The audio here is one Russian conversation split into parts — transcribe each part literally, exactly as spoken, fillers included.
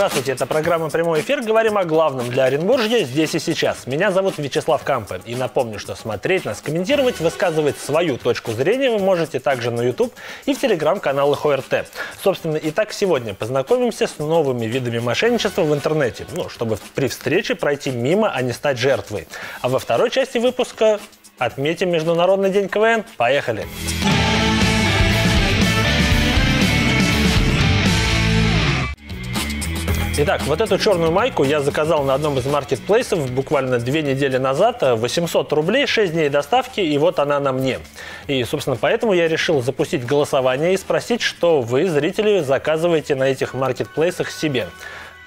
Здравствуйте, это программа «Прямой эфир». Говорим о главном для Оренбуржья здесь и сейчас. Меня зовут Вячеслав Кампа. И напомню, что смотреть нас, комментировать, высказывать свою точку зрения вы можете также на YouTube и в телеграм-каналах О Р Т. Собственно, и так сегодня познакомимся с новыми видами мошенничества в интернете. Ну, чтобы при встрече пройти мимо, а не стать жертвой. А во второй части выпуска отметим Международный день К В Н. Поехали! Итак, вот эту черную майку я заказал на одном из маркетплейсов буквально две недели назад. восемьсот рублей, шесть дней доставки, и вот она на мне. И, собственно, поэтому я решил запустить голосование и спросить, что вы, зрители, заказываете на этих маркетплейсах себе.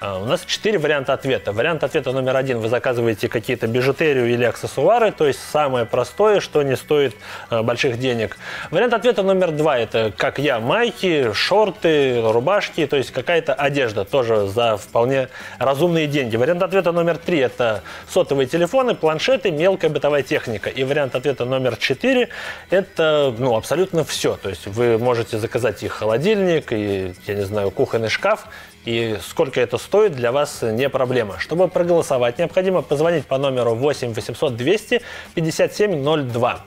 У нас четыре варианта ответа. Вариант ответа номер один. Вы заказываете какие-то бижутерию или аксессуары, то есть самое простое, что не стоит больших денег. Вариант ответа номер два. Это, как я, майки, шорты, рубашки, то есть какая-то одежда, тоже за вполне разумные деньги. Вариант ответа номер три. Это сотовые телефоны, планшеты, мелкая бытовая техника. И вариант ответа номер четыре. Это, ну, абсолютно все. То есть вы можете заказать и холодильник, и, я не знаю, кухонный шкаф. И сколько это стоит, для вас не проблема. Чтобы проголосовать, необходимо позвонить по номеру восемь восемьсот двести пятьдесят семь ноль два.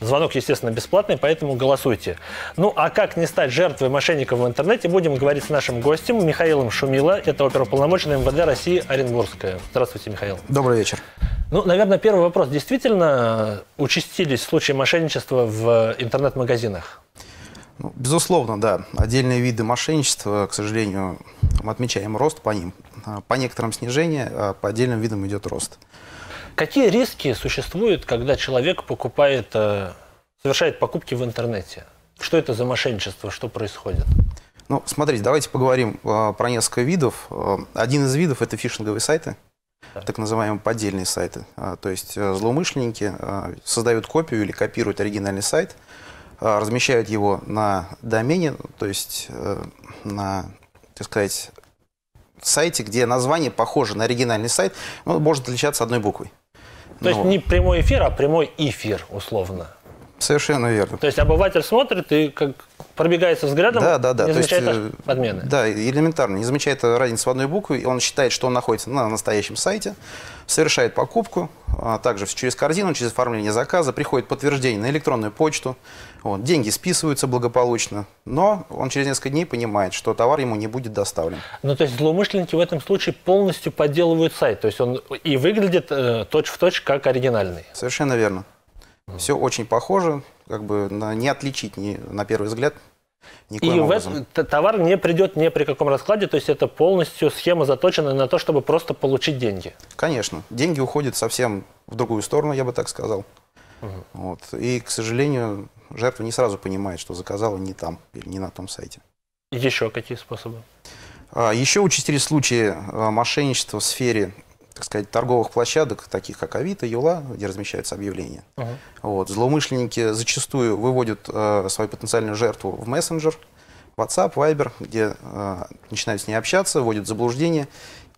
Звонок, естественно, бесплатный, поэтому голосуйте. Ну, а как не стать жертвой мошенников в интернете, будем говорить с нашим гостем Михаилом Шумило. Это оперуполномоченный М В Д России Оренбургская. Здравствуйте, Михаил. Добрый вечер. Ну, наверное, первый вопрос. Действительно участились случаи мошенничества в интернет-магазинах? Безусловно, да. Отдельные виды мошенничества, к сожалению, мы отмечаем рост по ним. По некоторым снижение, а по отдельным видам идет рост. Какие риски существуют, когда человек покупает, совершает покупки в интернете? Что это за мошенничество, что происходит? Ну, смотрите, давайте поговорим про несколько видов. Один из видов – это фишинговые сайты, так, так называемые поддельные сайты. То есть злоумышленники создают копию или копируют оригинальный сайт, размещают его на домене, то есть на, так сказать, сайте, где название похоже на оригинальный сайт, он может отличаться одной буквой. То есть не прямой эфир, а прямой эфир, условно. Совершенно верно. То есть обыватель смотрит и как пробегается взглядом, да, да, да. не замечает то есть, подмены. Да, элементарно. Не замечает разницы в одной букве. Он считает, что он находится на настоящем сайте, совершает покупку, а также через корзину, через оформление заказа, приходит подтверждение на электронную почту, вот, деньги списываются благополучно, но он через несколько дней понимает, что товар ему не будет доставлен. Ну, то есть злоумышленники в этом случае полностью подделывают сайт, то есть он и выглядит э, точь-в-точь как оригинальный. Совершенно верно. Все очень похоже, как бы не отличить ни, на первый взгляд никаким образом. И товар не придет ни при каком раскладе, то есть это полностью схема заточена на то, чтобы просто получить деньги. Конечно, деньги уходят совсем в другую сторону, я бы так сказал. Угу. Вот. И, к сожалению, жертва не сразу понимает, что заказала не там или не на том сайте. Еще какие способы? А, еще участились случаи а, мошенничества в сфере, так сказать, торговых площадок, таких как Авито, Юла, где размещаются объявления. Uh-huh. Вот. Злоумышленники зачастую выводят э, свою потенциальную жертву в мессенджер, WhatsApp, Viber, где э, начинают с ней общаться, вводят в заблуждение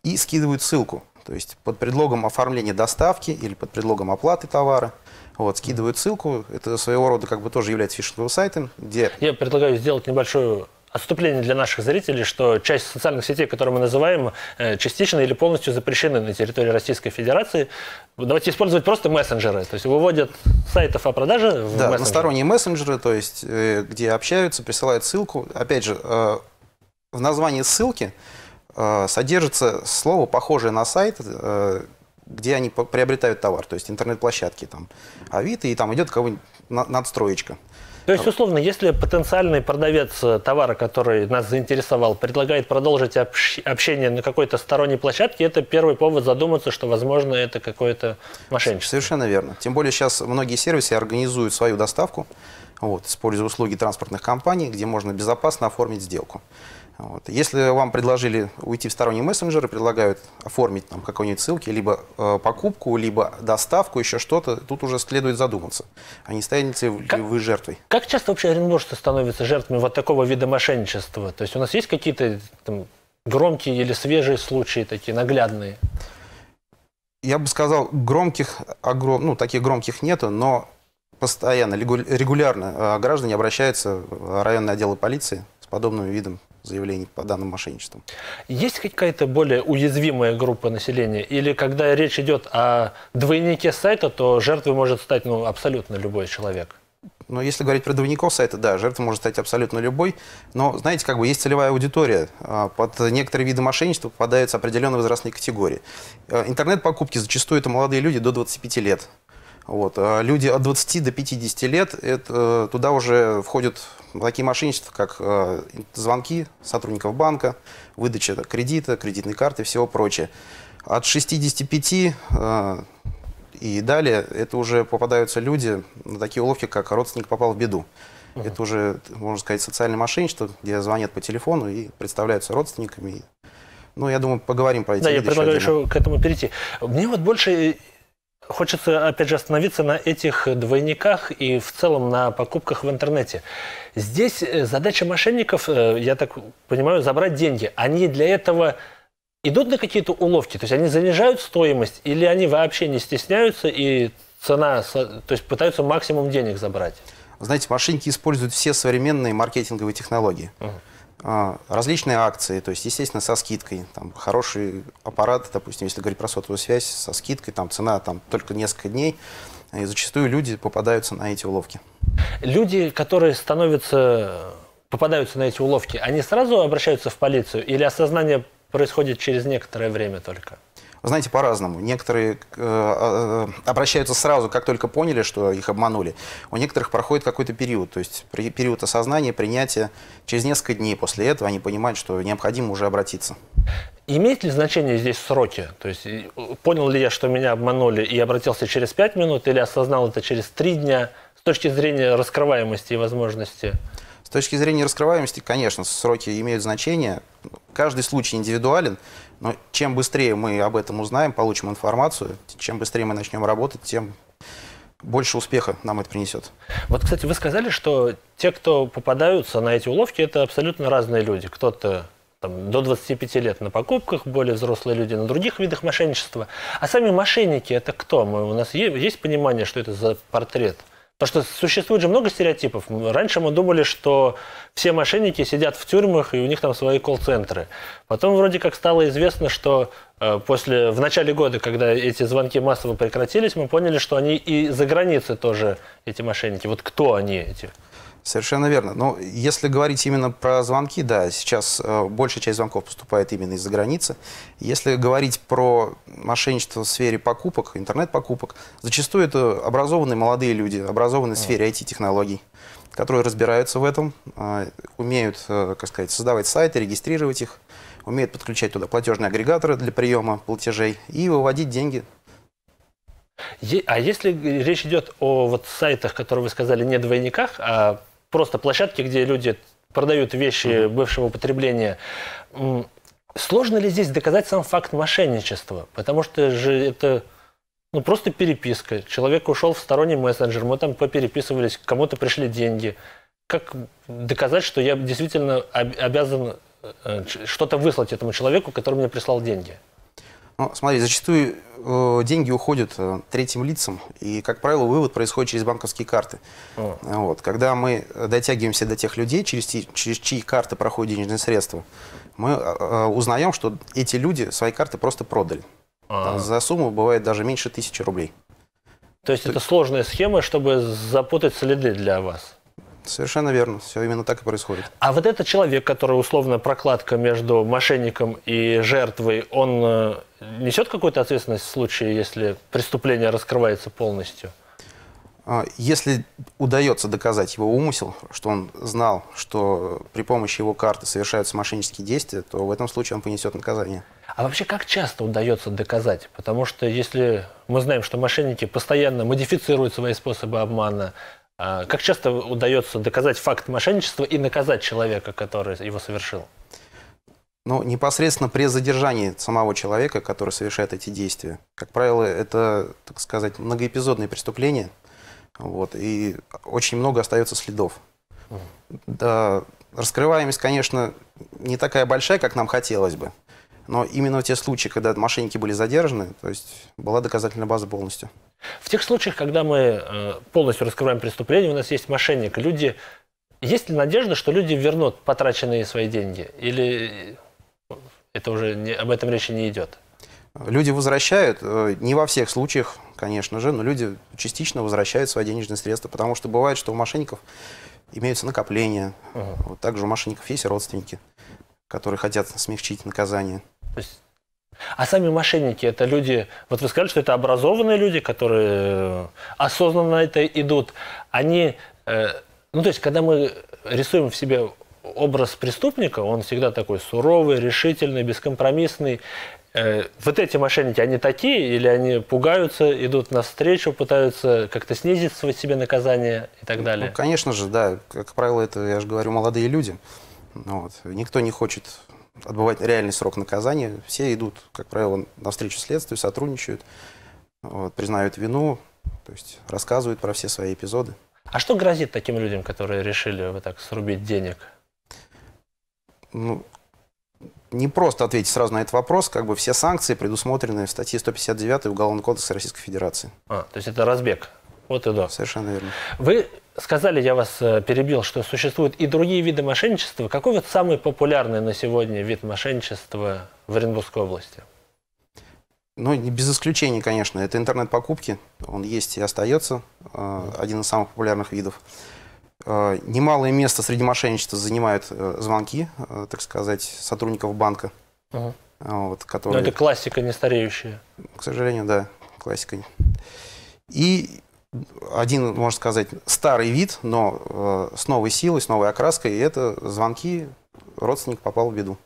и скидывают ссылку. То есть под предлогом оформления доставки или под предлогом оплаты товара. Вот, скидывают ссылку. Это своего рода как бы тоже является фишинговым сайтом, где... Я предлагаю сделать небольшую... Отступление для наших зрителей, что часть социальных сетей, которые мы называем, частично или полностью запрещены на территории Российской Федерации. Давайте использовать просто мессенджеры. То есть выводят сайтов о продаже в, да, мессенджеры. Односторонние мессенджеры, то есть где общаются, присылают ссылку. Опять же, в названии ссылки содержится слово, похожее на сайт, где они приобретают товар. То есть интернет-площадки, там Авито, и там идет какая-нибудь надстроечка. То есть, условно, если потенциальный продавец товара, который нас заинтересовал, предлагает продолжить общ- общение на какой-то сторонней площадке, это первый повод задуматься, что, возможно, это какое-то мошенничество. Совершенно верно. Тем более сейчас многие сервисы организуют свою доставку, вот, используя услуги транспортных компаний, где можно безопасно оформить сделку. Вот. Если вам предложили уйти в сторонний мессенджер и предлагают оформить там какой-нибудь ссылки, либо э, покупку, либо доставку, еще что-то, тут уже следует задуматься, а не станете ли как, вы жертвой. Как часто вообще оренбуржцы становятся жертвами вот такого вида мошенничества? То есть у нас есть какие-то громкие или свежие случаи, такие наглядные? Я бы сказал, громких, огром... ну, таких громких нету, но постоянно, регулярно граждане обращаются в районные отделы полиции с подобным видом заявлений по данным мошенничествам. Есть какая-то более уязвимая группа населения? Или когда речь идет о двойнике сайта, то жертвой может стать ну, абсолютно любой человек? Но если говорить про двойников сайта, да, жертва может стать абсолютно любой. Но, знаете, как бы есть целевая аудитория. Под некоторые виды мошенничества попадаются определенные возрастные категории. Интернет-покупки зачастую это молодые люди до двадцати пяти лет. Вот. А люди от двадцати до пятидесяти лет, это, туда уже входят такие мошенничества, как звонки сотрудников банка, выдача кредита, кредитной карты и всего прочее. От шестидесяти пяти и далее, это уже попадаются люди на такие уловки, как родственник попал в беду. Uh-huh. Это уже, можно сказать, социальное мошенничество, где звонят по телефону и представляются родственниками. Ну, я думаю, поговорим про эти. Да, я предлагаю еще к этому перейти. Мне вот больше хочется, опять же, остановиться на этих двойниках и в целом на покупках в интернете. Здесь задача мошенников, я так понимаю, забрать деньги. Они для этого... Идут на какие-то уловки? То есть они занижают стоимость или они вообще не стесняются и цена, то есть пытаются максимум денег забрать? Знаете, мошенники используют все современные маркетинговые технологии. Uh-huh. Различные акции, то есть, естественно, со скидкой. Там, хороший аппарат, допустим, если говорить про сотовую связь, со скидкой, там цена там, только несколько дней. И зачастую люди попадаются на эти уловки. Люди, которые становятся, попадаются на эти уловки, они сразу обращаются в полицию или осознание происходит через некоторое время только? Вы знаете, по-разному. Некоторые э, обращаются сразу, как только поняли, что их обманули. У некоторых проходит какой-то период, то есть период осознания, принятия. Через несколько дней после этого они понимают, что необходимо уже обратиться. Имеет ли значение здесь сроки? То есть понял ли я, что меня обманули, и обратился через пять минут, или осознал это через три дня, с точки зрения раскрываемости и возможности? С точки зрения раскрываемости, конечно, сроки имеют значение. Каждый случай индивидуален, но чем быстрее мы об этом узнаем, получим информацию, чем быстрее мы начнем работать, тем больше успеха нам это принесет. Вот, кстати, вы сказали, что те, кто попадаются на эти уловки, это абсолютно разные люди. Кто-то там, до двадцати пяти лет на покупках, более взрослые люди на других видах мошенничества. А сами мошенники – это кто? Мы, у нас есть, есть понимание, что это за портрет? Потому что существует же много стереотипов. Раньше мы думали, что все мошенники сидят в тюрьмах, и у них там свои колл-центры. Потом вроде как стало известно, что после, в начале года, когда эти звонки массово прекратились, мы поняли, что они и за границей тоже, эти мошенники. Вот кто они эти? Совершенно верно. Но если говорить именно про звонки, да, сейчас большая часть звонков поступает именно из-за границы. Если говорить про мошенничество в сфере покупок, интернет-покупок, зачастую это образованные молодые люди, образованные в сфере ай ти-технологий, которые разбираются в этом, умеют, как сказать, создавать сайты, регистрировать их, умеют подключать туда платежные агрегаторы для приема платежей и выводить деньги. А если речь идет о вот сайтах, которые вы сказали, не двойниках, а просто площадки, где люди продают вещи бывшего употребления. Сложно ли здесь доказать сам факт мошенничества? Потому что же это ну, просто переписка. Человек ушел в сторонний мессенджер, мы там попереписывались, кому-то пришли деньги. Как доказать, что я действительно обязан что-то выслать этому человеку, который мне прислал деньги? Ну, смотри, зачастую э, деньги уходят э, третьим лицам, и, как правило, вывод происходит через банковские карты. О. Вот, когда мы дотягиваемся до тех людей, через, через чьи карты проходят денежные средства, мы э, узнаем, что эти люди свои карты просто продали. А. Там, за сумму бывает даже меньше тысячи рублей. То есть То... это сложная схема, чтобы запутать следы для вас? Совершенно верно. Все именно так и происходит. А вот этот человек, который условно прокладка между мошенником и жертвой, он несет какую-то ответственность в случае, если преступление раскрывается полностью? Если удается доказать его умысел, что он знал, что при помощи его карты совершаются мошеннические действия, то в этом случае он понесет наказание. А вообще как часто удается доказать? Потому что если мы знаем, что мошенники постоянно модифицируют свои способы обмана, как часто удается доказать факт мошенничества и наказать человека, который его совершил? Ну, непосредственно при задержании самого человека, который совершает эти действия. Как правило, это, так сказать, многоэпизодные преступления. Вот, и очень много остается следов. Mm. Да, раскрываемость, конечно, не такая большая, как нам хотелось бы. Но именно в те случаи, когда мошенники были задержаны, то есть была доказательная база полностью. В тех случаях, когда мы полностью раскрываем преступление, у нас есть мошенник, люди Есть ли надежда, что люди вернут потраченные свои деньги? Или это уже не, об этом речи не идет? Люди возвращают, не во всех случаях, конечно же, но люди частично возвращают свои денежные средства, потому что бывает, что у мошенников имеются накопления. Угу. Вот также у мошенников есть родственники, которые хотят смягчить наказание. То есть, а сами мошенники, это люди, вот вы сказали, что это образованные люди, которые осознанно это идут. Они, ну то есть, когда мы рисуем в себе образ преступника, он всегда такой суровый, решительный, бескомпромиссный. Вот эти мошенники, они такие, или они пугаются, идут навстречу, пытаются как-то снизить себе наказание и так далее? Ну, конечно же, да. Как правило, это, я же говорю, молодые люди. Вот. Никто не хочет отбывать реальный срок наказания. Все идут, как правило, навстречу следствию, сотрудничают, вот, признают вину, то есть рассказывают про все свои эпизоды. А что грозит таким людям, которые решили вот так срубить денег? Ну, не просто ответить сразу на этот вопрос, как бы все санкции предусмотрены в статье сто пятьдесят девять Уголовного кодекса Российской Федерации. А, то есть это разбег. Вот и да. Совершенно верно. Вы сказали, я вас перебил, что существуют и другие виды мошенничества. Какой вот самый популярный на сегодня вид мошенничества в Оренбургской области? Ну, не без исключения, конечно. Это интернет-покупки. Он есть и остается. Один из самых популярных видов. Немалое место среди мошенничества занимают звонки, так сказать, сотрудников банка. Угу. Вот, которые... Но это классика не стареющая. К сожалению, да, классика. И один, можно сказать, старый вид, но с новой силой, с новой окраской, это звонки, родственник попал в беду.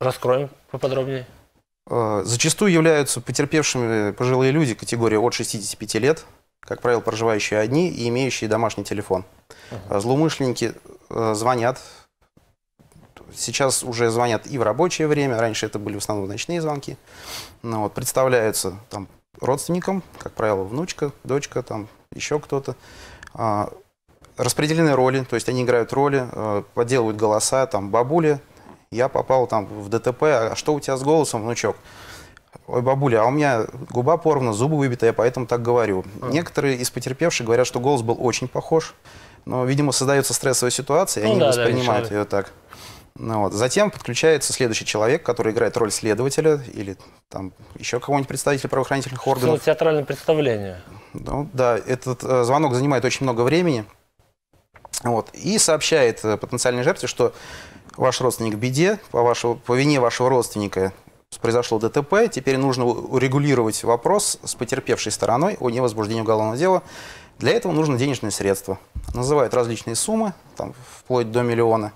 Раскроем поподробнее. Зачастую являются потерпевшими пожилые люди категории от шестидесяти пяти лет. Как правило, проживающие одни и имеющие домашний телефон. Uh-huh. Злоумышленники звонят, сейчас уже звонят и в рабочее время, раньше это были в основном ночные звонки, ну, вот, представляются там родственникам, как правило, внучка, дочка, там еще кто-то. А, распределены роли, то есть они играют роли, а, подделывают голоса, там бабуля, я попал там в ДТП, а что у тебя с голосом, внучок? Ой, бабуля, а у меня губа порвана, зубы выбиты, я поэтому так говорю. Mm. Некоторые из потерпевших говорят, что голос был очень похож, но, видимо, создается стрессовая ситуация, и ну, они да, воспринимают да, ее так. Ну, вот. Затем подключается следующий человек, который играет роль следователя или там еще какого-нибудь представителя правоохранительных органов. Это театральное представление. Ну, да, этот э, звонок занимает очень много времени. Вот. И сообщает э, потенциальной жертве, что ваш родственник в беде, по, вашего, по вине вашего родственника произошло ДТП, теперь нужно урегулировать вопрос с потерпевшей стороной о невозбуждении уголовного дела. Для этого нужно денежные средства. Называют различные суммы, там, вплоть до миллиона.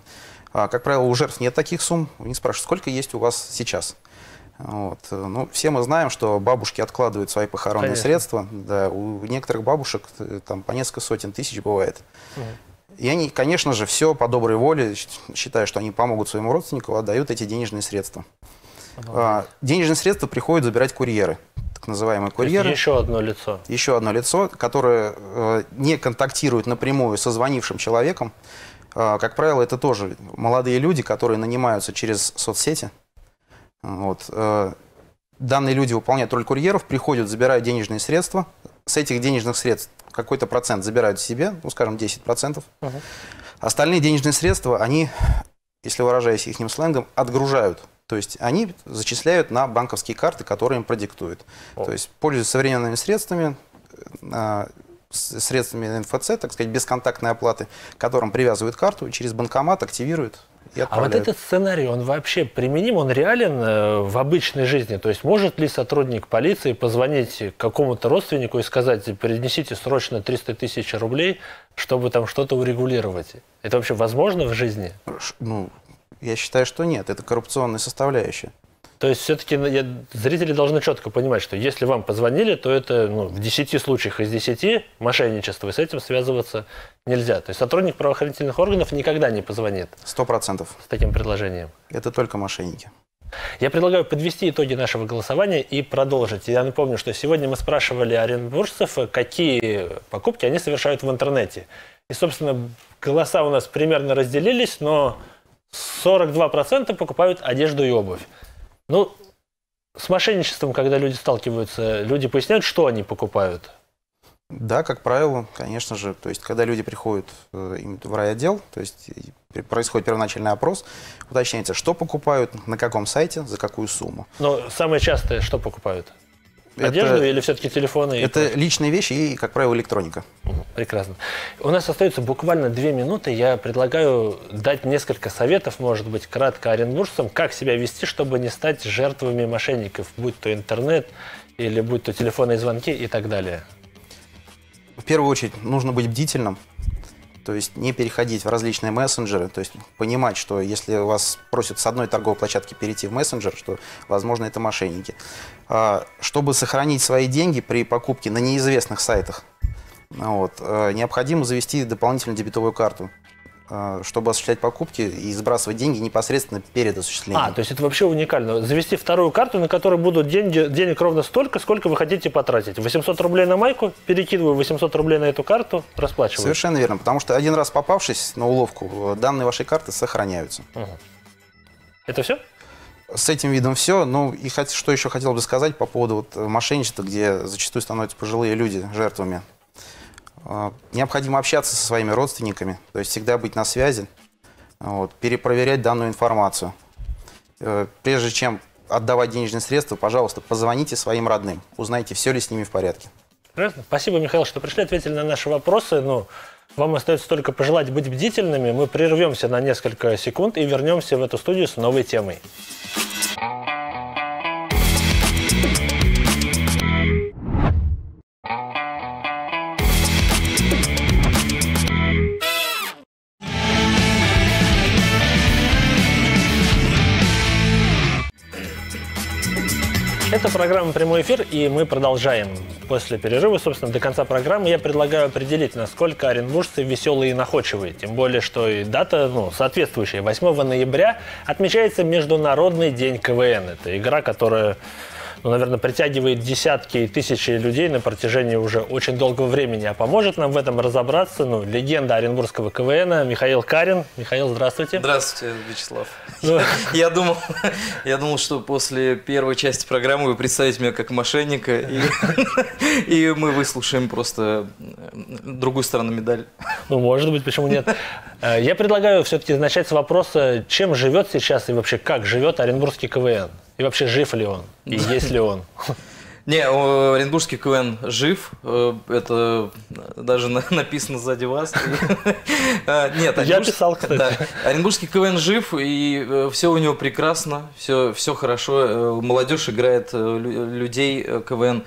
А, как правило, у жертв нет таких сумм. Они спрашивают, сколько есть у вас сейчас. Вот. Ну, все мы знаем, что бабушки откладывают свои похоронные Конечно. Средства. Да, у некоторых бабушек там, по несколько сотен тысяч бывает. Угу. И они, конечно же, все по доброй воле, считая, что они помогут своему родственнику, отдают эти денежные средства. Ага. Денежные средства приходят забирать курьеры, так называемые курьеры. Еще одно лицо. Еще одно лицо, которое не контактирует напрямую со звонившим человеком. Как правило, это тоже молодые люди, которые нанимаются через соцсети. Вот. Данные люди выполняют роль курьеров, приходят, забирают денежные средства. С этих денежных средств какой-то процент забирают себе, ну, скажем, десять процентов. Ага. Остальные денежные средства, они, если выражаясь их сленгом, отгружают. То есть они зачисляют на банковские карты, которые им продиктуют. О. То есть пользуются современными средствами, средствами эн эф цэ, так сказать, бесконтактной оплаты, к которым привязывают карту, через банкомат активируют и отправляют. А вот этот сценарий, он вообще применим, он реален в обычной жизни? То есть может ли сотрудник полиции позвонить какому-то родственнику и сказать, перенесите срочно триста тысяч рублей, чтобы там что-то урегулировать? Это вообще возможно в жизни? Ну... Я считаю, что нет, это коррупционная составляющая. То есть все-таки зрители должны четко понимать, что если вам позвонили, то это ну, в десяти случаях из десяти мошенничество, и с этим связываться нельзя. То есть сотрудник правоохранительных органов никогда не позвонит. Сто процентов. С таким предложением. Это только мошенники. Я предлагаю подвести итоги нашего голосования и продолжить. Я напомню, что сегодня мы спрашивали оренбуржцев, какие покупки они совершают в интернете. И, собственно, голоса у нас примерно разделились, но... сорок два процента покупают одежду и обувь. Ну, с мошенничеством, когда люди сталкиваются, люди поясняют, что они покупают? Да, как правило, конечно же. То есть, когда люди приходят в райотдел, то есть происходит первоначальный опрос, уточняется, что покупают, на каком сайте, за какую сумму. Но самое частое, что покупают? Одежду это, или все-таки телефоны? Это и... личные вещи и, как правило, электроника. Прекрасно. У нас остается буквально две минуты. Я предлагаю дать несколько советов, может быть, кратко оренбуржцам, как себя вести, чтобы не стать жертвами мошенников, будь то интернет или будь то телефонные звонки и так далее. В первую очередь нужно быть бдительным, то есть не переходить в различные мессенджеры, то есть понимать, что если вас просят с одной торговой площадки перейти в мессенджер, что, возможно, это мошенники. Чтобы сохранить свои деньги при покупке на неизвестных сайтах, вот, необходимо завести дополнительную дебетовую карту, чтобы осуществлять покупки и сбрасывать деньги непосредственно перед осуществлением. А, то есть это вообще уникально. Завести вторую карту, на которой будут деньги, денег ровно столько, сколько вы хотите потратить. восемьсот рублей на майку, перекидываю восемьсот рублей на эту карту, расплачиваю. Совершенно верно, потому что один раз попавшись на уловку, данные вашей карты сохраняются. Угу. Это все? С этим видом все. Ну и что еще хотел бы сказать по поводу вот мошенничества, где зачастую становятся пожилые люди жертвами. Необходимо общаться со своими родственниками, то есть всегда быть на связи, вот, перепроверять данную информацию. Прежде чем отдавать денежные средства, пожалуйста, позвоните своим родным, узнайте, все ли с ними в порядке. Прекрасно. Спасибо, Михаил, что пришли, ответили на наши вопросы. Ну, вам остается только пожелать быть бдительными. Мы прервемся на несколько секунд и вернемся в эту студию с новой темой. Это программа «Прямой эфир», и мы продолжаем. После перерыва, собственно, до конца программы я предлагаю определить, насколько оренбуржцы веселые и находчивые. Тем более, что и дата, ну, соответствующая, восьмого ноября, отмечается Международный день КВН. Это игра, которая, ну, наверное, притягивает десятки и тысячи людей на протяжении уже очень долгого времени. А поможет нам в этом разобраться, ну, легенда оренбургского КВН Михаил Карин. Михаил, здравствуйте. Здравствуйте, Вячеслав. Ну... Я, думал, я думал, что после первой части программы вы представите меня как мошенника, и, и мы выслушаем просто другую сторону медали. Ну, может быть, почему нет? Я предлагаю все-таки начать с вопроса, чем живет сейчас и вообще как живет оренбургский КВН. И вообще, жив ли он? И есть ли он? Не, оренбургский КВН жив. Это даже написано сзади вас. Нет, я писал, кстати. Оренбургский КВН жив, и все у него прекрасно, все хорошо. Молодежь играет, людей КВН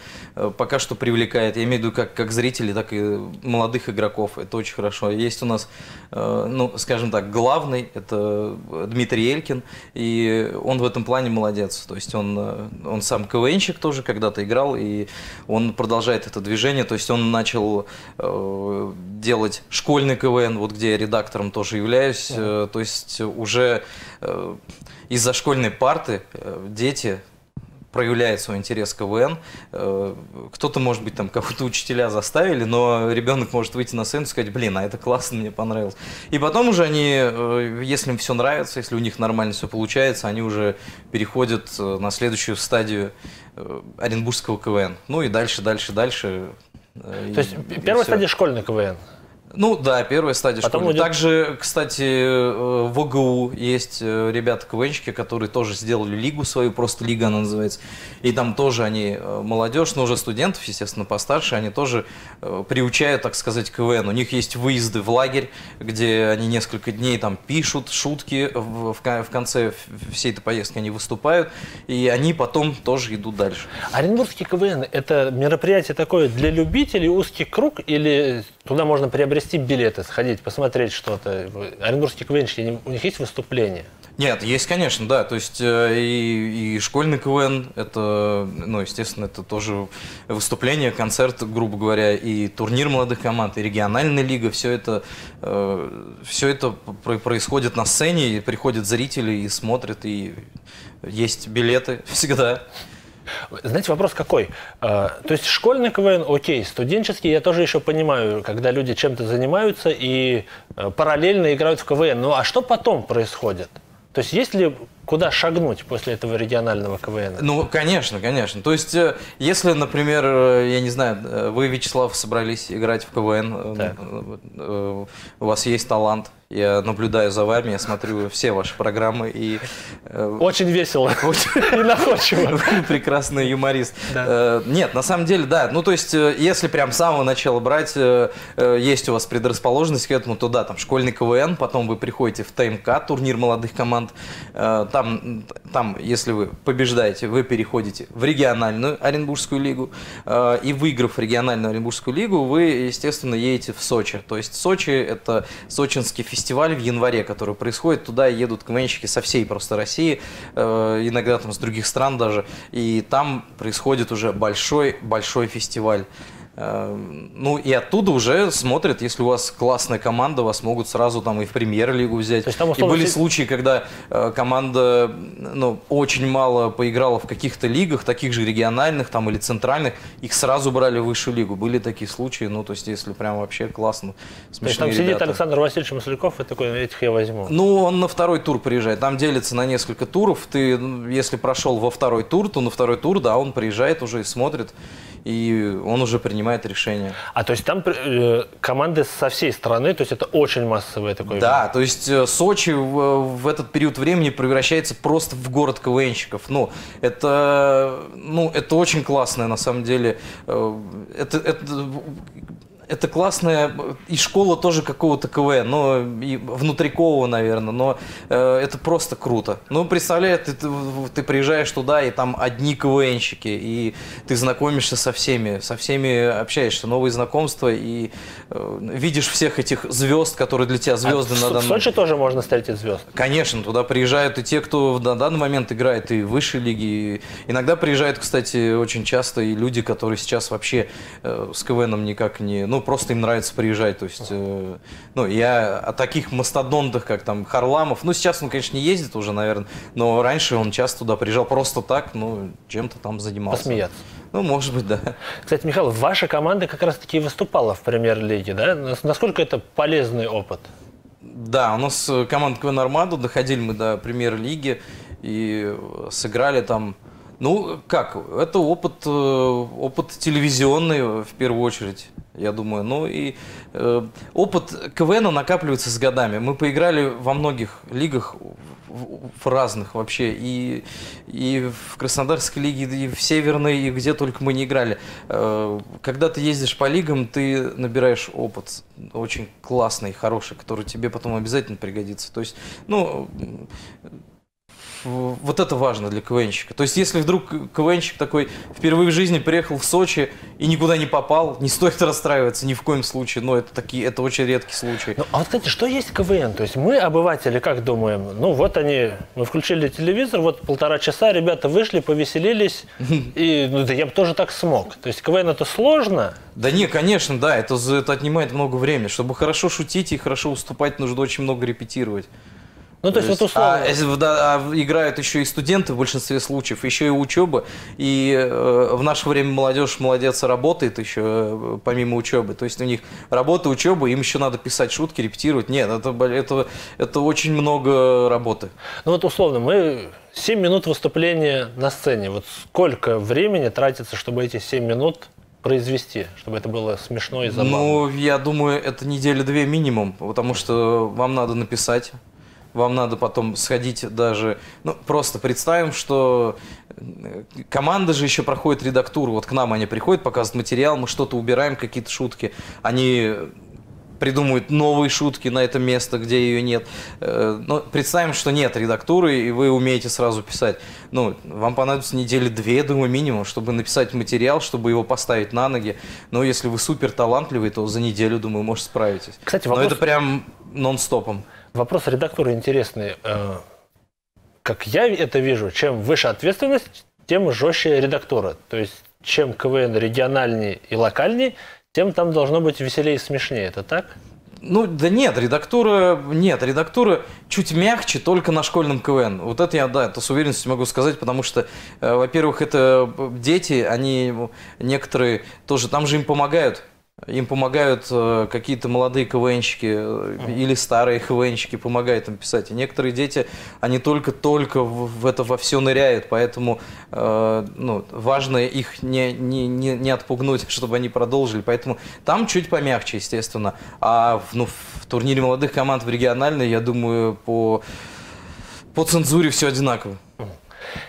пока что привлекает. Я имею в виду как зрителей, так и молодых игроков. Это очень хорошо. Есть у нас, ну, скажем так, главный, это Дмитрий Элькин, и он в этом плане молодец. То есть он сам КВНщик тоже когда-то играл, и он продолжает это движение. То есть он начал э, делать школьный КВН, вот где я редактором тоже являюсь. Mm-hmm. э, то есть уже э, из-за школьной парты э, дети проявляет свой интерес к КВН. Кто-то, может быть, там кого-то учителя заставили, но ребенок может выйти на сцену и сказать: блин, а это классно, мне понравилось. И потом уже они, если им все нравится, если у них нормально все получается, они уже переходят на следующую стадию оренбургского КВН. Ну и дальше, дальше, дальше. То есть первая стадия — школьный КВН? Ну да, первая стадия школы. Идет... Также, кстати, в ОГУ есть ребята-КВНщики, которые тоже сделали лигу свою, просто лига она называется. И там тоже они, молодежь, но уже студентов, естественно, постарше, они тоже приучают, так сказать, КВН. У них есть выезды в лагерь, где они несколько дней там пишут шутки, в конце всей этой поездки они выступают, и они потом тоже идут дальше. Оренбургский КВН – это мероприятие такое для любителей, узкий круг, или туда можно приобрести билеты, сходить, посмотреть что-то? Оренбургские КВНщики, у них есть выступления? Нет, есть, конечно, да. То есть и, и школьный КВН, это, ну, естественно, это тоже выступление, концерт, грубо говоря, и турнир молодых команд, и региональная лига. Все это, все это происходит на сцене, и приходят зрители и смотрят, и есть билеты всегда. Знаете, вопрос какой? То есть школьный КВН, окей, студенческий, я тоже еще понимаю, когда люди чем-то занимаются и параллельно играют в КВН. Ну а что потом происходит? То есть есть ли куда шагнуть после этого регионального КВН? Ну, конечно, конечно. То есть, если, например, я не знаю, вы, Вячеслав, собрались играть в КВН, так. У вас есть талант, я наблюдаю за вами, я смотрю все ваши программы. И... Очень весело и находчиво. Прекрасный юморист. Нет, на самом деле, да. Ну, то есть, если прям с самого начала брать, есть у вас предрасположенность к этому, то да, там школьный КВН, потом вы приходите в ТМК, турнир молодых команд, там, там, если вы побеждаете, вы переходите в региональную Оренбургскую лигу, и выиграв региональную Оренбургскую лигу, вы, естественно, едете в Сочи. То есть Сочи – это сочинский фестиваль в январе, который происходит, туда едут КВНщики со всей просто России, иногда там с других стран даже, и там происходит уже большой-большой фестиваль. Ну и оттуда уже смотрят, если у вас классная команда, вас могут сразу там и в премьер-лигу взять. Есть, там, условно, и были случаи, когда э, команда ну, очень мало поиграла в каких-то лигах, таких же региональных там, или центральных, их сразу брали в высшую лигу. Были такие случаи, ну то есть если прям вообще классно, смешные там ребята. Сидит Александр Васильевич Масляков и такой, этих я возьму. Ну он на второй тур приезжает, там делится на несколько туров, ты если прошел во второй тур, то на второй тур, да, он приезжает уже и смотрит, и он уже принимает решение. А то есть там э, команды со всей страны, то есть это очень массовое такое? Да, время. То есть э, Сочи в, в этот период времени превращается просто в город КВНщиков. Ну, это, ну, это очень классное, на самом деле. Э, это, это... Это классная и школа тоже какого-то КВН, но и внутрикового, наверное, но э, это просто круто. Ну, представляешь, ты, ты, ты приезжаешь туда, и там одни КВНщики, и ты знакомишься со всеми, со всеми общаешься, новые знакомства, и э, видишь всех этих звезд, которые для тебя звезды а на данный... В Сочи тоже можно встретить звезд? Конечно, туда приезжают и те, кто на данный момент играет и в высшей лиге. Иногда приезжают, кстати, очень часто и люди, которые сейчас вообще э, с КВНом никак не... Ну, просто им нравится приезжать, то есть, э, ну, я о таких мастодонтах, как там Харламов, ну, сейчас он, конечно, не ездит уже, наверное, но раньше он часто туда приезжал просто так, ну, чем-то там занимался. Посмеяться. Ну, может быть, да. Кстати, Михаил, ваша команда как раз-таки выступала в премьер-лиге, да? Насколько это полезный опыт? Да, у нас команда Квенормаду, доходили мы до премьер-лиги и сыграли там. Ну, как? Это опыт, опыт телевизионный, в первую очередь, я думаю. Ну, и э, опыт КВНа накапливается с годами. Мы поиграли во многих лигах, в, в разных вообще. И, и в Краснодарской лиге, и в Северной, и где только мы не играли. Э, когда ты ездишь по лигам, ты набираешь опыт очень классный, хороший, который тебе потом обязательно пригодится. То есть, ну... Вот это важно для КВНщика. То есть, если вдруг КВНщик такой впервые в жизни приехал в Сочи и никуда не попал, не стоит расстраиваться ни в коем случае. Но это такие, это очень редкий случай. Ну, а вот, кстати, что есть КВН? То есть, мы, обыватели, как думаем? Ну, вот они, мы включили телевизор, вот полтора часа, ребята вышли, повеселились. И, ну, да я бы тоже так смог. То есть, КВН это сложно? Да не, конечно, да. Это, это отнимает много времени. Чтобы хорошо шутить и хорошо выступать, нужно очень много репетировать. Ну, то, то есть, вот условно... а, да, а играют еще и студенты в большинстве случаев, еще и учеба. И э, в наше время молодежь, молодец, работает еще э, помимо учебы. То есть у них работа, учеба, им еще надо писать шутки, репетировать. Нет, это, это, это очень много работы. Ну вот условно, мы семь минут выступления на сцене. Вот сколько времени тратится, чтобы эти семь минут... произвести, чтобы это было смешно и забавно? Ну, я думаю, это недели две минимум, потому что вам надо написать. Вам надо потом сходить даже... Ну, просто представим, что команда же еще проходит редактуру. Вот к нам они приходят, показывают материал, мы что-то убираем, какие-то шутки. Они придумывают новые шутки на это место, где ее нет. Но представим, что нет редактуры, и вы умеете сразу писать. Ну, вам понадобится недели две, думаю, минимум, чтобы написать материал, чтобы его поставить на ноги. Но если вы супер талантливый, то за неделю, думаю, может, справитесь. Кстати, вопрос... Но это прям нон-стопом. Вопрос редактора интересный. Как я это вижу, чем выше ответственность, тем жестче редактора. То есть, чем КВН региональнее и локальнее, тем там должно быть веселее и смешнее. Это так? Ну, да нет, редактура, нет, редактура чуть мягче только на школьном КВН. Вот это я, да, это с уверенностью могу сказать, потому что, э, во-первых, это дети, они, некоторые тоже, там же им помогают. Им помогают какие-то молодые КВНщики или старые КВНщики помогают им писать. И некоторые дети, они только-только в это во все ныряют, поэтому ну, важно их не, не, не отпугнуть, чтобы они продолжили. Поэтому там чуть помягче, естественно. А ну, в турнире молодых команд в региональной, я думаю, по, по цензуре все одинаково.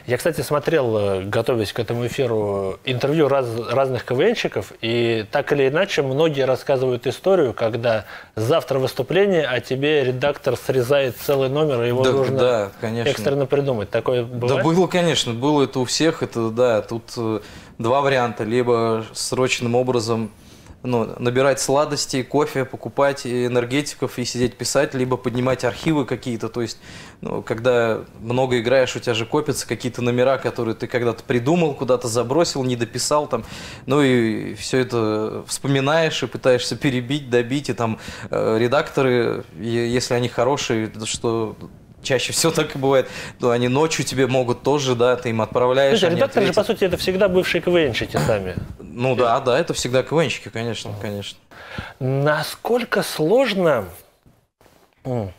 Я, кстати, смотрел, готовясь к этому эфиру, интервью раз, разных КВНщиков, и так или иначе многие рассказывают историю, когда завтра выступление, а тебе редактор срезает целый номер, и его да, нужно да, экстренно придумать. Такое бывает? Да было, конечно, было это у всех. Это, да, тут э, два варианта. Либо срочным образом ну, набирать сладости, кофе, покупать энергетиков и сидеть писать, либо поднимать архивы какие-то. То есть, ну, когда много играешь, у тебя же копятся какие-то номера, которые ты когда-то придумал, куда-то забросил, не дописал там. Ну и все это вспоминаешь и пытаешься перебить, добить. И там э, редакторы, если они хорошие, что... Чаще всего так и бывает, но они ночью тебе могут тоже, да, ты им отправляешь. Слушай, редакторы ответят. Же, по сути, это всегда бывшие КВНщики сами. Ну и... да, да, это всегда КВНщики, конечно, uh-huh. конечно. Насколько сложно... Mm.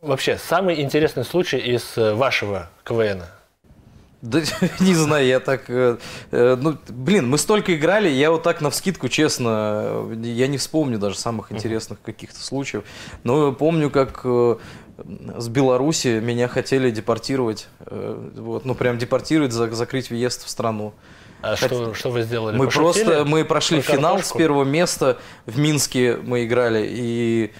Вообще, самый интересный случай из вашего КВНа? Да не знаю, я так... Э, ну, блин, мы столько играли, я вот так навскидку, честно, я не вспомню даже самых интересных каких-то случаев. Но помню, как э, с Беларуси меня хотели депортировать, э, вот, ну прям депортировать, за, закрыть въезд в страну. А Хот... что, что вы сделали? Мы Пошутили? просто, мы прошли Про финал с первого места, в Минске мы играли, и...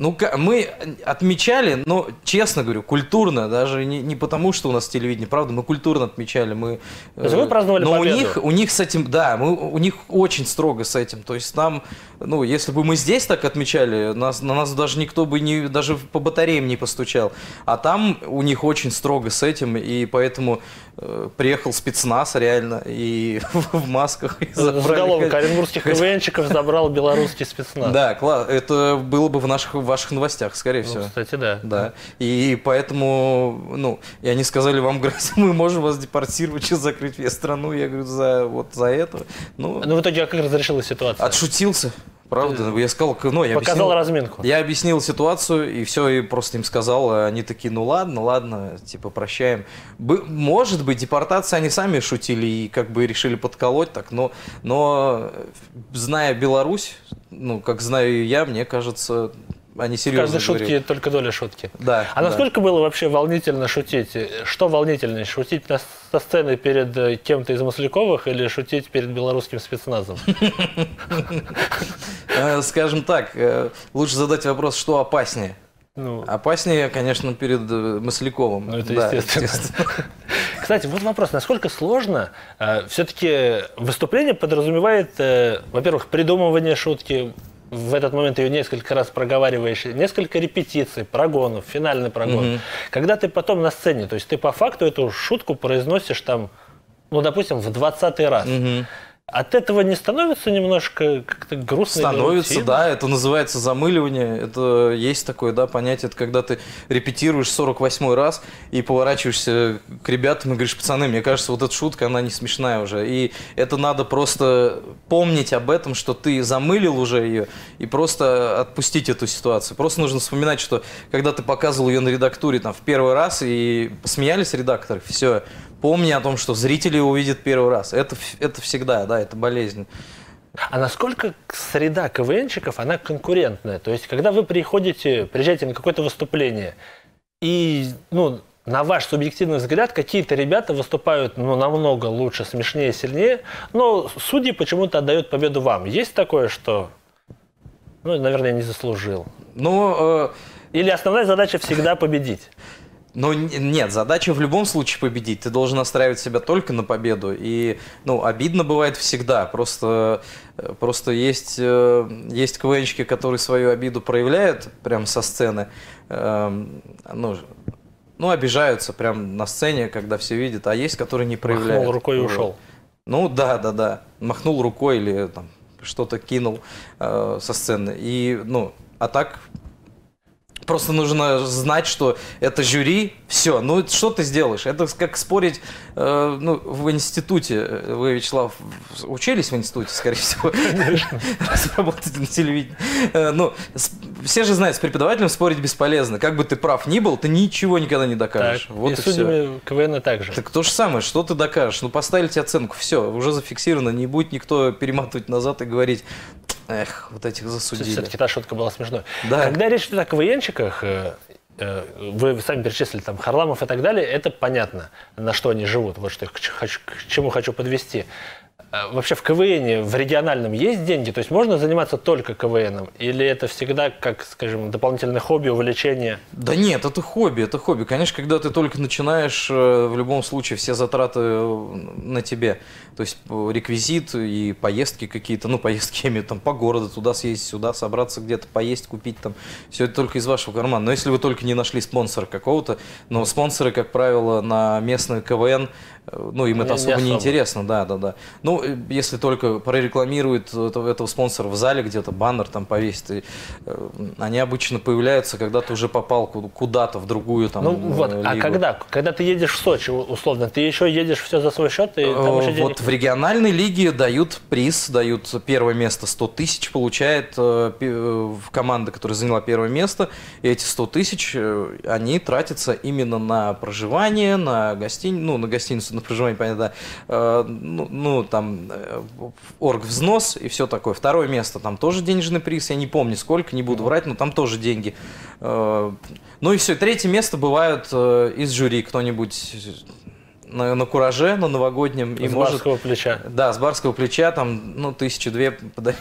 Ну, мы отмечали, но, честно говорю, культурно, даже не, не потому, что у нас телевидение, правда, мы культурно отмечали. Мы, то есть вы праздновали но победу? У них, у них с этим, да, мы, у них очень строго с этим. То есть там, ну, если бы мы здесь так отмечали, нас, на нас даже никто бы не, даже по батареям не постучал. А там у них очень строго с этим, и поэтому э, приехал спецназ реально, и в масках. Заголовок оренбургских КВНщиков забрал белорусский спецназ. Да, это было бы в наших в ваших новостях, скорее ну, всего. Кстати, да. да. И поэтому, ну, и они сказали, вам грозит, мы можем вас депортировать, сейчас закрыть всю страну. Я говорю, за вот за это. Ну, ну в итоге как разрешилась ситуация? Отшутился. Правда, я сказал, ну, я показал объяснил, разминку. Я объяснил ситуацию, и все, и просто им сказал, они такие, ну ладно, ладно, типа прощаем. Бы, может быть, депортация они сами шутили и как бы решили подколоть так, но, но зная Беларусь, ну, как знаю я, мне кажется, они серьезно говорили. В каждой шутке только доля шутки. Да, а да. насколько было вообще волнительно шутить? Что волнительнее, шутить на со сцены перед кем-то из Масляковых или шутить перед белорусским спецназом? Скажем так, лучше задать вопрос, что опаснее. Ну, опаснее, конечно, перед Масляковым. Ну, это да, естественно. естественно. Кстати, вот вопрос, насколько сложно? Э, все-таки выступление подразумевает, э, во-первых, придумывание шутки, в этот момент ее несколько раз проговариваешь, несколько репетиций, прогонов, финальный прогон. Mm-hmm. Когда ты потом на сцене, то есть ты по факту эту шутку произносишь там, ну, допустим, в двадцатый раз. Mm-hmm. От этого не становится немножко как-то грустно? Становится, да. Это называется замыливание. Это есть такое, да, понятие. Это когда ты репетируешь сорок восьмой раз и поворачиваешься к ребятам и говоришь, пацаны, мне кажется, вот эта шутка, она не смешная уже. И это надо просто помнить об этом, что ты замылил уже ее, и просто отпустить эту ситуацию. Просто нужно вспоминать, что когда ты показывал ее на редактуре там, в первый раз и посмеялись редакторы, все. Помни о том, что зрители увидят первый раз. Это, это всегда, да, это болезнь. А насколько среда КВНщиков, она конкурентная? То есть, когда вы приходите, приезжаете на какое-то выступление, и, ну, на ваш субъективный взгляд, какие-то ребята выступают, ну, намного лучше, смешнее, сильнее, но судьи почему-то отдают победу вам. Есть такое, что, ну, наверное, не заслужил? Ну, э... Или основная задача всегда победить? Но нет, задача в любом случае победить. Ты должен настраивать себя только на победу. И, ну, обидно бывает всегда. Просто, просто есть, есть КВНщики, которые свою обиду проявляют прям со сцены. Ну, ну, обижаются прям на сцене, когда все видят. А есть, которые не проявляют. Махнул рукой и ушел. Ну, да, да, да. Махнул рукой или там что-то кинул э, со сцены. И, ну, а так... Просто нужно знать, что это жюри, все, ну что ты сделаешь? Это как спорить э, ну, в институте. Вы, Вячеслав, учились в институте, скорее всего, раз работаете на телевидении. Э, ну, все же знают, с преподавателем спорить бесполезно. Как бы ты прав ни был, ты ничего никогда не докажешь. Так, вот и, и судьи КВН так же. Так то же самое, что ты докажешь? Ну поставили оценку, все, уже зафиксировано, не будет никто перематывать назад и говорить... Эх, вот этих засудили. Все-таки та шутка была смешной. Да. Когда речь идет о КВНчиках, вы сами перечислили там Харламов и так далее, это понятно, на что они живут, вот что я хочу, к чему хочу подвести. Вообще в КВНе, в региональном есть деньги? То есть можно заниматься только КВНом? Или это всегда, как, скажем, дополнительное хобби, увлечение? Да нет, это хобби, это хобби. Конечно, когда ты только начинаешь, в любом случае все затраты на тебе. То есть реквизит и поездки какие-то, ну поездки, я имею в виду, там по городу, туда съездить, сюда собраться где-то, поесть, купить там. Все это только из вашего кармана. Но если вы только не нашли спонсора какого-то, но спонсоры, как правило, на местный КВН, ну им это особо не интересно, да, да, да. Ну, если только прорекламируют этого спонсора в зале где-то, баннер там повесит, и, э, они обычно появляются, когда ты уже попал куда-то в другую там, ну, вот, лигу. А когда? Когда ты едешь в Сочи, условно, ты еще едешь все за свой счет? И там еще денег... Вот в региональной лиге дают приз, дают первое место, сто тысяч получает э, команда, которая заняла первое место, и эти сто тысяч, э, они тратятся именно на проживание, на гостиницу, ну, на гостиницу, на проживание, понятно, да, э, ну, ну, там, оргвзнос и все такое. Второе место, там тоже денежный приз, я не помню сколько, не буду врать, но там тоже деньги. Ну и все, третье место бывают из жюри, кто-нибудь на, на кураже, на новогоднем. С и барского может, плеча. Да, с барского плеча, там, ну, тысячи две подарить.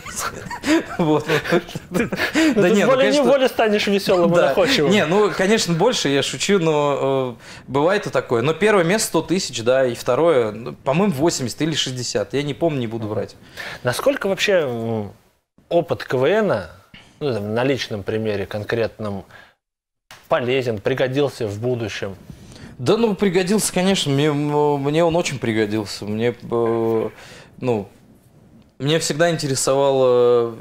Вот. Да нет, волей-неволей станешь веселым и находчивым. Не, ну, конечно, больше, я шучу, но бывает и такое. Но первое место сто тысяч, да, и второе, по-моему, восемьдесят или шестьдесят. Я не помню, не буду врать. Насколько вообще опыт КВНа, на личном примере конкретном, полезен, пригодился в будущем? Да, ну, пригодился, конечно, мне, мне он очень пригодился. Мне, ну, мне всегда интересовала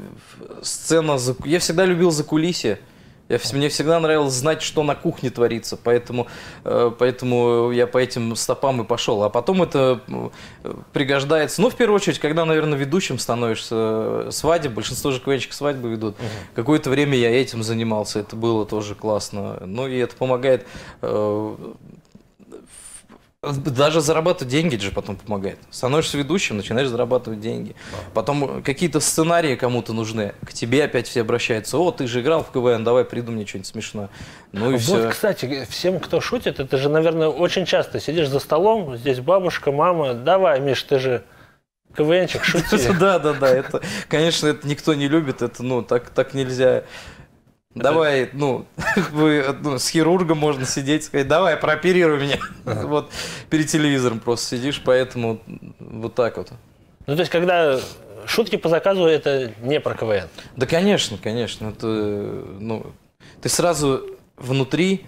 сцена, я всегда любил закулисье. Я, мне всегда нравилось знать, что на кухне творится, поэтому, поэтому я по этим стопам и пошел. А потом это пригождается, ну, в первую очередь, когда, наверное, ведущим становишься свадеб, большинство же КВНщиков свадьбы ведут. Угу. Какое-то время я этим занимался, это было тоже классно. Ну, и это помогает, даже зарабатывать деньги же потом помогает. Становишься ведущим, начинаешь зарабатывать деньги. Потом какие-то сценарии кому-то нужны. К тебе опять все обращаются. О, ты же играл в КВН, давай придумай что-нибудь смешное. Ну и вот, все. Кстати, всем, кто шутит, это же, наверное, очень часто сидишь за столом, здесь бабушка, мама, давай, Миш, ты же... КВНчик, шути. Да, да, да. Это, конечно, это никто не любит, это, ну, так, так нельзя... Давай, ну, вы, ну, с хирургом можно сидеть, сказать, давай, прооперируй меня. Ага. Вот перед телевизором просто сидишь, поэтому вот так вот. Ну, то есть, когда шутки по заказу, это не про КВН? Да, конечно, конечно. Это, ну, ты сразу внутри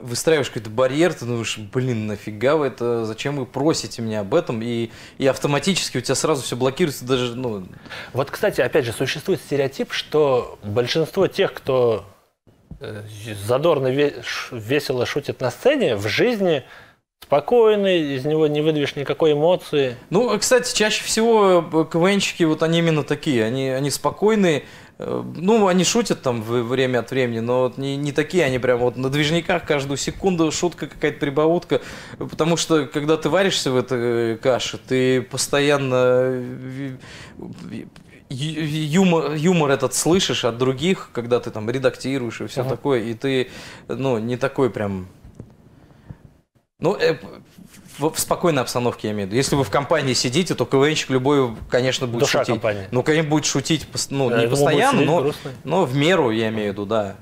выстраиваешь какой-то барьер, ты думаешь, блин, нафига вы это, зачем вы просите меня об этом, и, и автоматически у тебя сразу все блокируется, даже, ну... Вот, кстати, опять же, существует стереотип, что большинство тех, кто задорно, весело шутит на сцене, в жизни... Спокойный, из него не выдавишь никакой эмоции. Ну, кстати, чаще всего КВНщики, вот они именно такие, они, они спокойные, ну, они шутят там время от времени, но вот не, не такие, они прям вот на движниках каждую секунду, шутка какая-то, прибаутка, потому что, когда ты варишься в этой каше, ты постоянно... Юмор, юмор этот слышишь от других, когда ты там редактируешь и все uh-huh. такое, и ты, ну, не такой прям... Ну, в спокойной обстановке, я имею в виду. Если вы в компании сидите, то КВНщик любой, конечно, будет душа шутить. Компании. Ну, конечно, будет шутить, ну, да, не постоянно, но, но в меру, я имею в виду, да.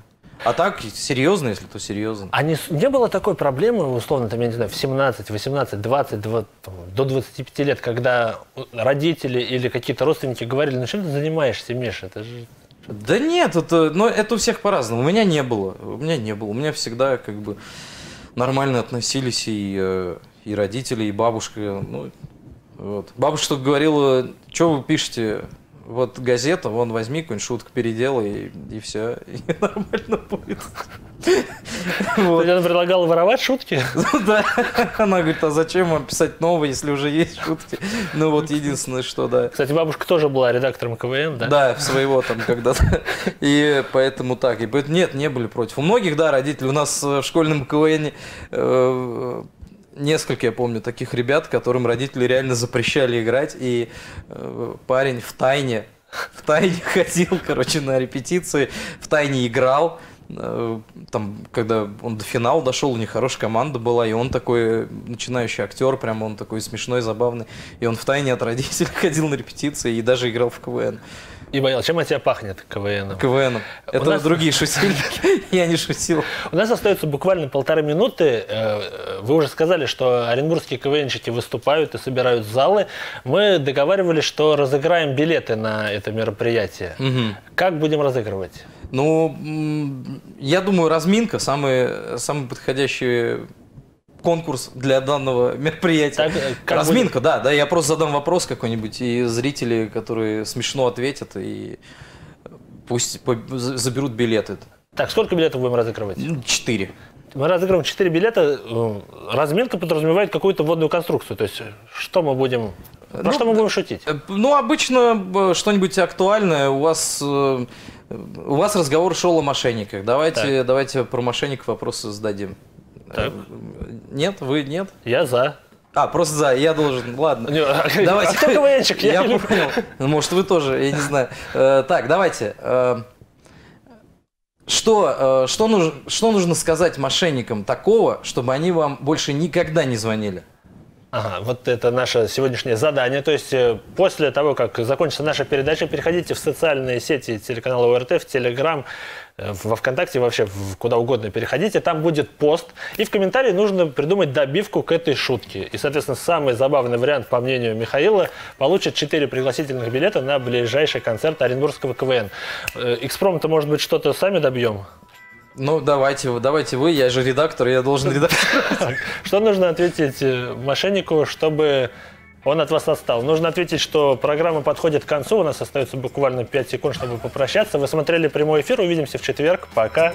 А так, серьезно, если то серьезно. А не, не было такой проблемы, условно, там, я не знаю, в семнадцать, восемнадцать, двадцать, двадцать там, до двадцати пяти лет, когда родители или какие-то родственники говорили, ну, чем ты занимаешься, Миша, это же... Да нет, это, но это у всех по-разному. У меня не было, у меня не было, у меня всегда, как бы... Нормально относились и, и родители, и бабушка. Ну, вот. Бабушка говорила, что вы пишете Вот газета, вон возьми какую-нибудь шутку, переделай, и, и все, и нормально будет. Она предлагала воровать шутки? Да. Она говорит, а зачем вам писать новые, если уже есть шутки? Ну вот единственное, что да. Кстати, бабушка тоже была редактором КВН, да? Да, своего там когда-то. И поэтому так. И поэтому нет, не были против. У многих, да, родители. У нас в школьном КВН несколько, я помню, таких ребят, которым родители реально запрещали играть. И парень в тайне, в тайне ходил, короче, на репетиции, в тайне играл. Там, когда он до финала дошел, у них хорошая команда была, и он такой начинающий актер, прям он такой смешной, забавный, и он втайне от родителей ходил на репетиции и даже играл в КВН. И боялся, чем от тебя пахнет КВНом? КВНом. Это нас... другие шутили, я не шутил. У нас остается буквально полторы минуты. Вы уже сказали, что оренбургские КВНщики выступают и собирают залы. Мы договаривались, что разыграем билеты на это мероприятие. Угу. Как будем разыгрывать? Ну, я думаю, разминка – самый, самый подходящий конкурс для данного мероприятия. Так, разминка, будет? да, да. Я просто задам вопрос какой-нибудь, и зрители, которые смешно ответят, и пусть заберут билеты. Так, сколько билетов будем разыгрывать? Четыре. Мы разыгрываем четыре билета. Разминка подразумевает какую-то водную конструкцию. То есть, что мы будем… Про ну, что мы будем шутить? Ну, обычно что-нибудь актуальное. У вас, у вас разговор шел о мошенниках. Давайте, давайте про мошенников вопросы зададим. Так. Нет? Вы нет? Я за. А, просто за, я должен, ладно. Давайте. А кто КВНчик? Я понял. Может, вы тоже, я не знаю. Так, давайте. Что, что, нужно, что нужно сказать мошенникам такого, чтобы они вам больше никогда не звонили? Ага, вот это наше сегодняшнее задание. То есть после того, как закончится наша передача, переходите в социальные сети телеканала О Р Т, в Телеграм, во ВКонтакте, вообще куда угодно переходите, там будет пост. И в комментарии нужно придумать добивку к этой шутке. И, соответственно, самый забавный вариант, по мнению Михаила, получит четыре пригласительных билета на ближайший концерт оренбургского КВН. Экспромт-то, может быть, что-то сами добьем? Ну, давайте, давайте вы, я же редактор, я должен редактировать. Что нужно ответить мошеннику, чтобы он от вас отстал? Нужно ответить, что программа подходит к концу, у нас остается буквально пять секунд, чтобы попрощаться. Вы смотрели прямой эфир, увидимся в четверг, пока.